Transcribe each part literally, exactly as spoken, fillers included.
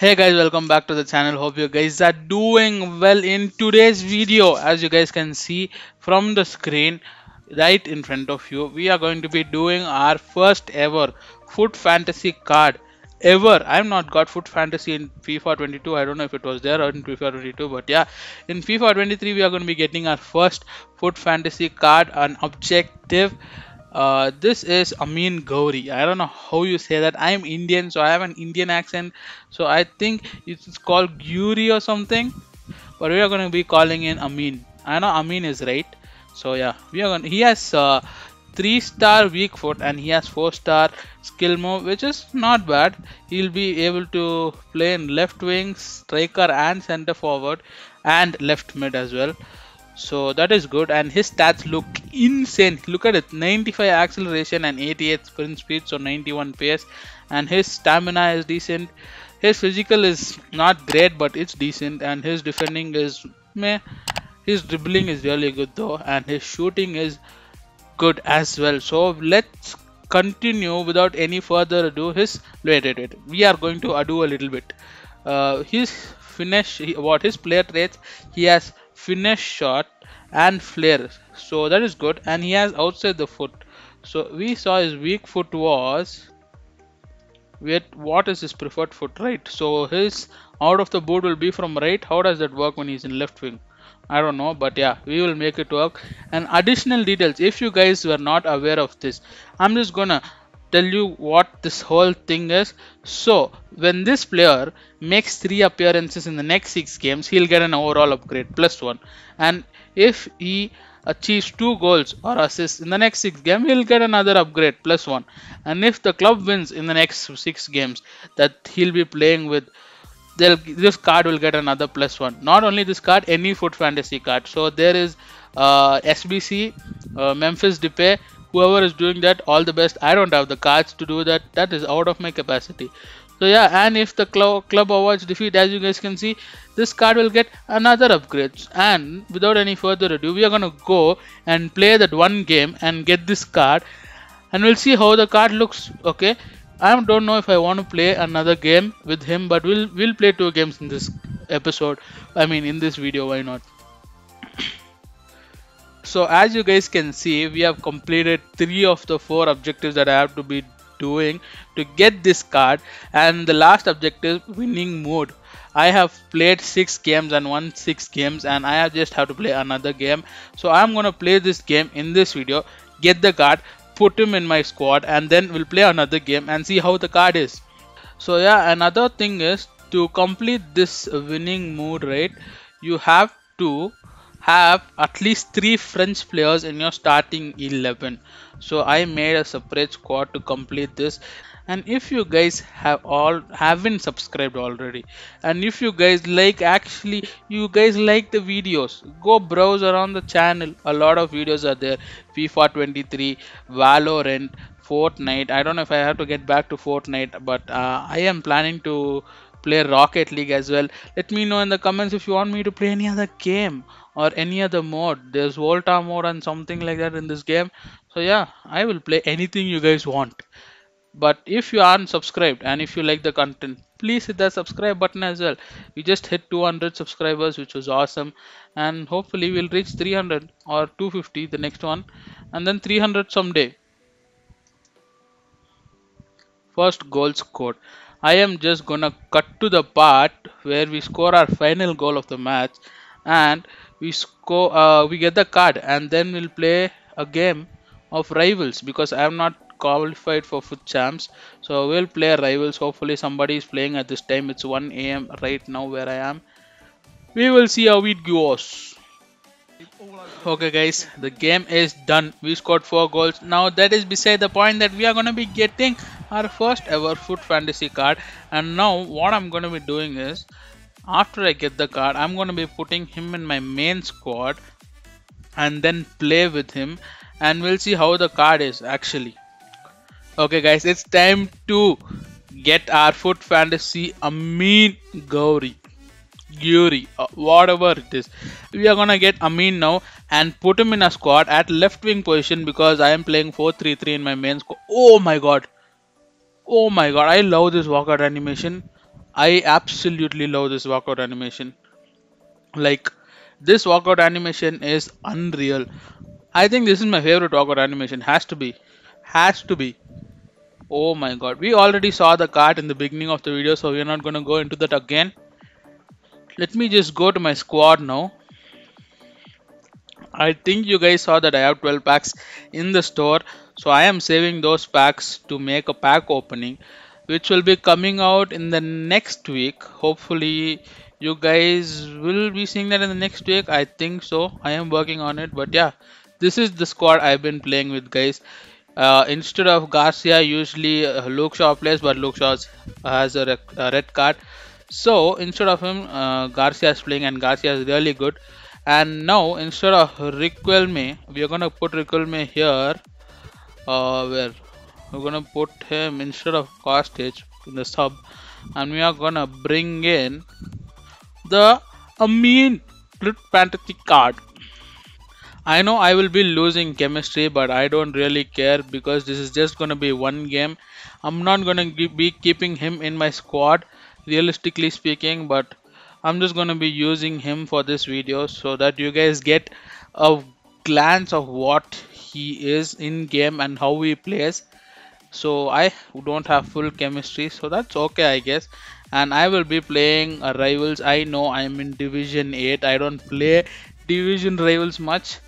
Hey guys, welcome back to the channel. Hope you guys are doing well. In today's video, as you guys can see from the screen right in front of you, we are going to be doing our first ever FUT Fantasy card ever. I've not got FUT Fantasy in FIFA twenty-two. I don't know if it was there or in FIFA twenty-two, but yeah, in FIFA twenty-three we are going to be getting our first FUT Fantasy card, an objective. Uh, this is Amine Gouiri. I don't know how you say that. I'm Indian, so I have an Indian accent. So I think it's called Gouiri or something. But we are going to be calling in Amine. I know Amine is right. So yeah, we are going. He has uh, three star weak foot and he has four star skill move, which is not bad. He'll be able to play in left wing, striker, and center forward, and left mid as well. So that is good, and his stats look insane. Look at it, ninety-five acceleration and eighty-eight sprint speed, so ninety-one pace, and his stamina is decent. His physical is not great, but it's decent, and his defending is meh. His dribbling is really good though, and his shooting is good as well. So let's continue without any further ado. His wait, wait, wait. We are going to ado a little bit. Uh, his finish, what his player traits, he has finish, shot, and flare, so that is good. And he has outside the foot, so we saw his weak foot was with what is his preferred foot, right? So his out of the boot will be from right. How does that work when he's in left wing? I don't know, but yeah, we will make it work. And additional details, if you guys were not aware of this, I'm just gonna tell you what this whole thing is. So when this player makes three appearances in the next six games, he'll get an overall upgrade plus one, and if he achieves two goals or assists in the next six games, he'll get another upgrade plus one, and if the club wins in the next six games that he'll be playing with, they'll, this card will get another plus one. Not only this card, any FUT Fantasy card. So there is uh, S B C, uh, Memphis Depay. Whoever is doing that, all the best. I don't have the cards to do that. That is out of my capacity. So yeah, and if the cl club awards defeat, as you guys can see, this card will get another upgrade. And without any further ado, we are going to go and play that one game and get this card. And we'll see how the card looks, okay? I don't know if I want to play another game with him, but we'll, we'll play two games in this episode. I mean, in this video, why not? So as you guys can see, we have completed three of the four objectives that I have to be doing to get this card, and the last objective, winning mode. I have played six games and won six games, and I just have to play another game. So I'm gonna play this game in this video, get the card, put him in my squad, and then we'll play another game and see how the card is. So yeah, another thing is to complete this winning mode, right? You have to have at least three French players in your starting eleven. So I made a separate squad to complete this. And if you guys have all haven't subscribed already, and if you guys like, actually you guys like the videos, go browse around the channel. A lot of videos are there. FIFA twenty-three, Valorant, Fortnite. I don't know if I have to get back to Fortnite, but uh, I am planning to play Rocket League as well. Let me know in the comments if you want me to play any other game or any other mode. There's Volta mode and something like that in this game. So yeah, I will play anything you guys want. But if you aren't subscribed and if you like the content, please hit that subscribe button as well. We just hit two hundred subscribers, which was awesome, and hopefully we'll reach three hundred or two fifty, the next one, and then three hundred someday. First goal scored. I am just gonna cut to the part where we score our final goal of the match, and we score, uh, we get the card, and then we'll play a game of rivals because I am not qualified for FUT Champs. So we'll play rivals. Hopefully somebody is playing at this time. It's one A M right now where I am. We will see how it goes. Okay guys, the game is done. We scored four goals. Now that is beside the point, that we are going to be getting our first ever FUT Fantasy card. And now what I'm going to be doing is, after I get the card, I'm going to be putting him in my main squad and then play with him, and we'll see how the card is actually. Okay guys, it's time to get our FUT Fantasy Amine Gouiri. Gouiri, uh, whatever it is, we are gonna get Amine now and put him in a squad at left wing position because I am playing four three three in my main squad. Oh my god, oh my god, I love this walkout animation. I absolutely love this walkout animation. Like, this walkout animation is unreal. I think this is my favorite walkout animation. Has to be. Has to be. Oh my god. We already saw the card in the beginning of the video, so we are not going to go into that again. Let me just go to my squad now. I think you guys saw that I have twelve packs in the store. So I am saving those packs to make a pack opening, which will be coming out in the next week. Hopefully you guys will be seeing that in the next week. I think so. I am working on it. But yeah, this is the squad I've been playing with, guys. Uh, instead of Garcia, usually uh, Luke Shaw plays, but Luke Shaw has a, rec a red card. So instead of him, uh, Garcia is playing, and Garcia is really good. And now instead of Riquelme, we are going to put Riquelme here. Uh, where we're going to put him instead of Costa in the sub. And we are going to bring in the Amine Gouiri card. I know I will be losing chemistry, but I don't really care because this is just going to be one game. I'm not going to be keeping him in my squad, realistically speaking, but I'm just going to be using him for this video so that you guys get a glance of what he is in game and how he plays. So I don't have full chemistry, so that's okay, I guess. And I will be playing uh, rivals. I know I'm in division eight. I don't play division rivals much.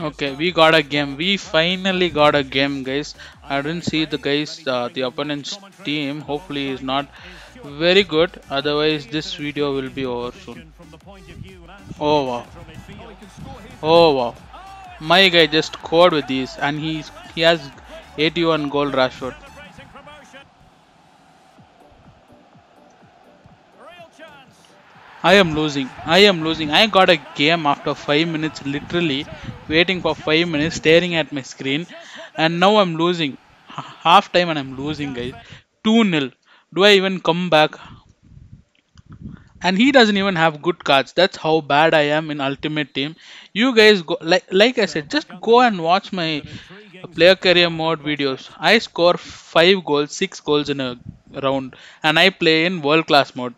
Okay, we got a game. We finally got a game, guys. I didn't see the guys, uh, the opponent's team. Hopefully is not very good, otherwise this video will be over soon. Oh wow, oh wow, my guy just scored with these, and he's he has eighty-one goal. Rashford. I am losing. I am losing. I got a game after five minutes, literally waiting for five minutes, staring at my screen, and now I'm losing. Half time and I'm losing, guys. two nil. Do I even come back? And he doesn't even have good cards. That's how bad I am in Ultimate Team. You guys go, like, like I said, just go and watch my player career mode videos. I score five goals, six goals in a round, and I play in world class mode.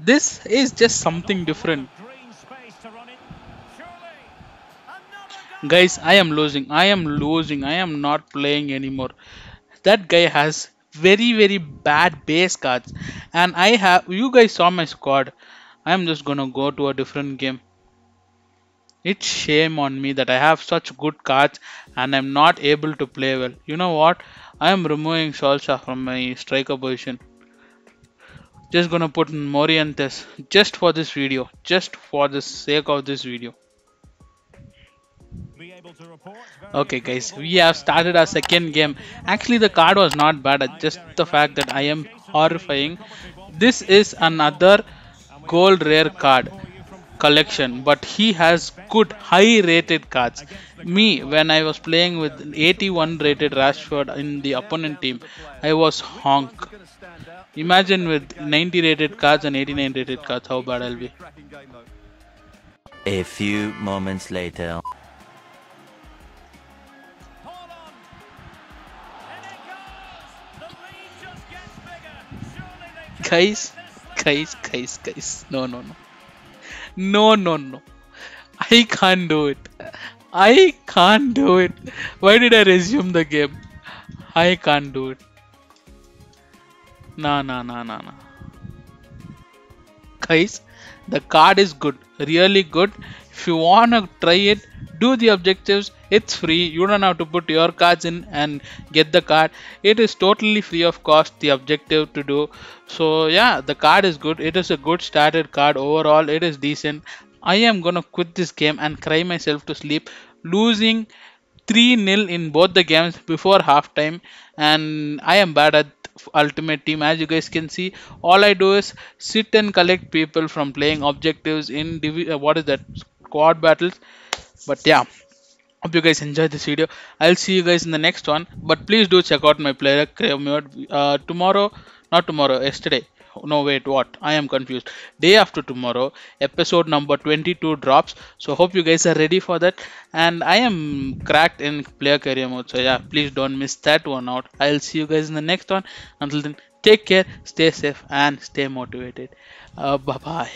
This is just something different. Guys, I am losing. I am losing. I am not playing anymore. That guy has very, very bad base cards. And I have... You guys saw my squad. I am just gonna go to a different game. It's shame on me that I have such good cards and I'm not able to play well. You know what? I am removing Salsa from my striker position. Just gonna put Morientes just for this video, just for the sake of this video. Okay guys, we have started our second game. Actually the card was not bad, just the fact that I am horrifying. This is another gold rare card collection, but he has good high rated cards. Me, when I was playing with eighty-one rated Rashford in the opponent team, I was honk. Imagine with ninety rated cards and eighty-nine rated cards, how bad I'll be. A few moments later. Guys, guys, guys, guys. No, no, no. No, no, no. I can't do it. I can't do it. Why did I resume the game? I can't do it. No, no, no, no, no. Guys, the card is good. Really good. If you wanna try it, do the objectives. It's free. You don't have to put your cards in and get the card. It is totally free of cost, the objective to do. So yeah, the card is good. It is a good started card overall. It is decent. I am gonna quit this game and cry myself to sleep. Losing three nil in both the games before halftime, and I am bad at Ultimate Team. As you guys can see, all I do is sit and collect people from playing objectives in divi- uh, what is that squad battles. But yeah, hope you guys enjoyed this video. I'll see you guys in the next one, but please do check out my player uh, tomorrow not tomorrow yesterday no wait what I am confused day after tomorrow, episode number twenty-two drops, so hope you guys are ready for that. And I am cracked in player career mode, so yeah, please don't miss that one out. I'll see you guys in the next one. Until then, Take care, stay safe, and stay motivated. Uh, bye bye.